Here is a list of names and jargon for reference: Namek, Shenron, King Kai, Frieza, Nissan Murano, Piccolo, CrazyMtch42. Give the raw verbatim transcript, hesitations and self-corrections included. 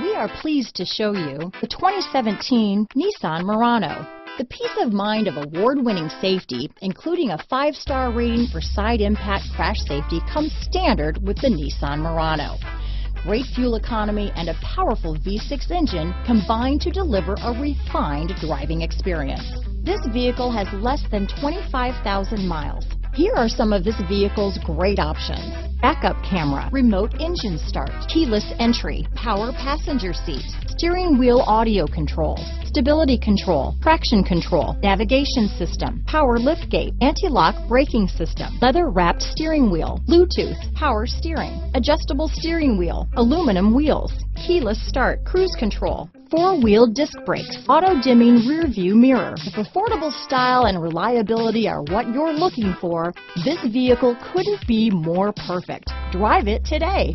We are pleased to show you the twenty seventeen Nissan Murano. The peace of mind of award-winning safety, including a five-star rating for side impact crash safety, comes standard with the Nissan Murano. Great fuel economy and a powerful V six engine combine to deliver a refined driving experience. This vehicle has less than twenty-five thousand miles. Here are some of this vehicle's great options: backup camera, remote engine start, keyless entry, power passenger seat, steering wheel audio controls, stability control, traction control, navigation system, power liftgate, anti-lock braking system, leather-wrapped steering wheel, Bluetooth, power steering, adjustable steering wheel, aluminum wheels, keyless start, cruise control, four-wheel disc brakes, auto-dimming rear-view mirror. If affordable style and reliability are what you're looking for, this vehicle couldn't be more perfect. Drive it today.